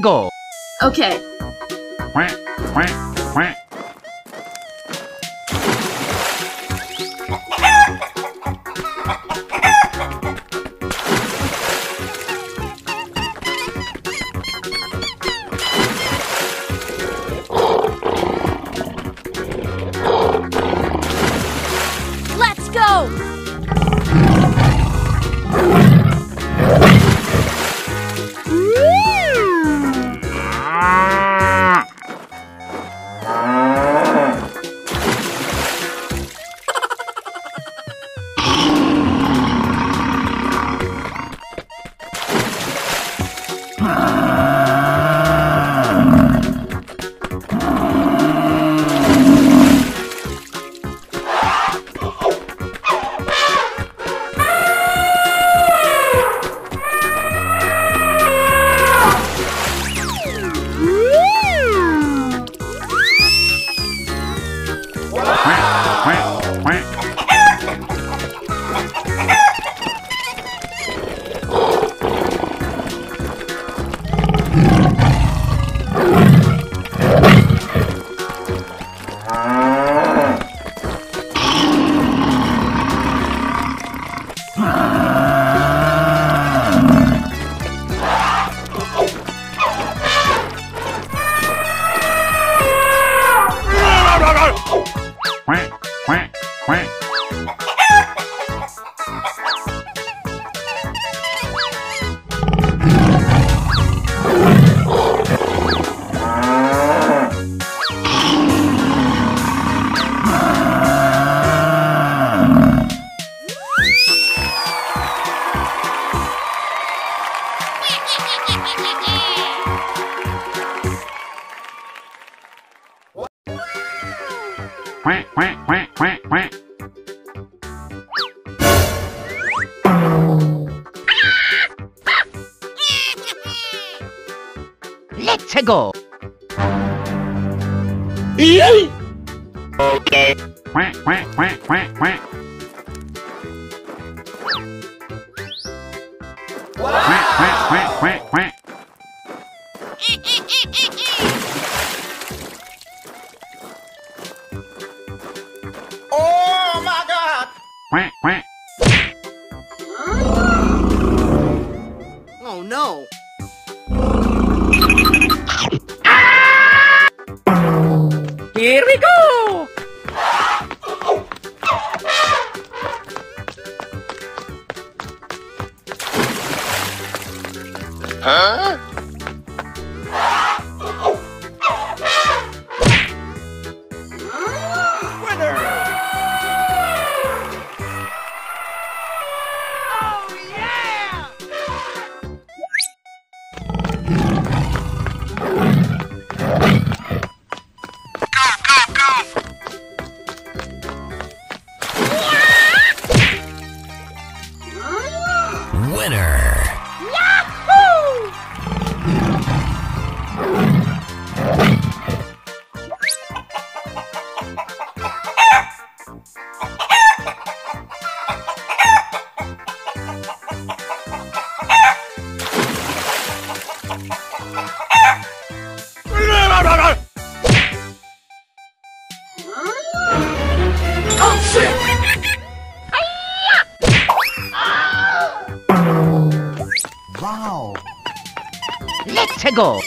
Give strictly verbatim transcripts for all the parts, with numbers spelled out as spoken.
Go. Okay. Quack, quack, quack. Let's go. Let's go. Yay! Okay. Quack, quack, quack, quack, quack. Here we go! Huh? Wow! Let's go!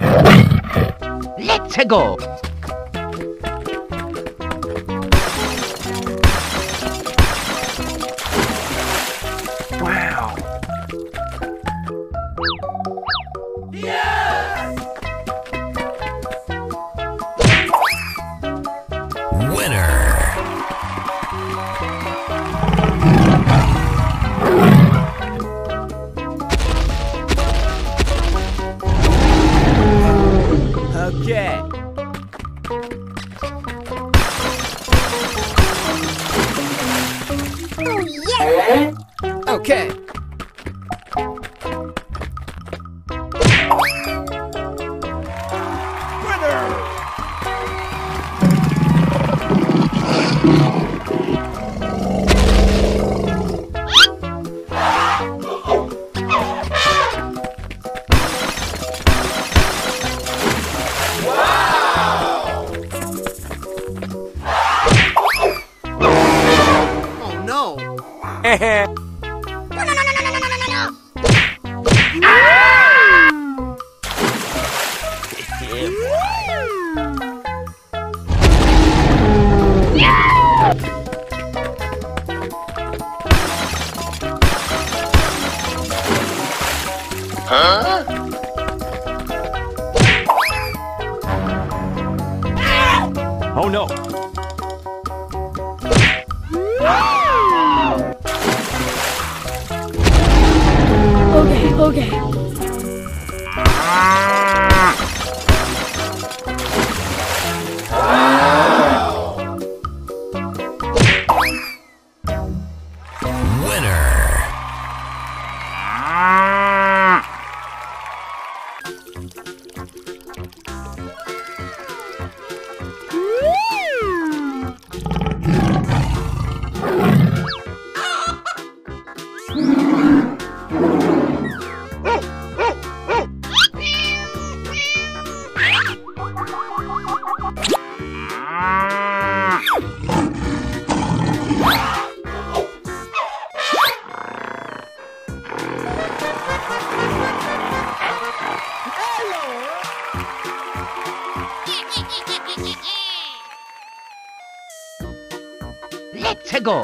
Let's go! Wow! Yeah! Winner! Okay. Oh, yeah. Okay. No, no, no, no, no, no, no, no, no. Ah! Huh? Ah! Oh no. Okay. Wow. Winner. Let's go.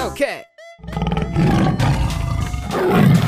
Okay.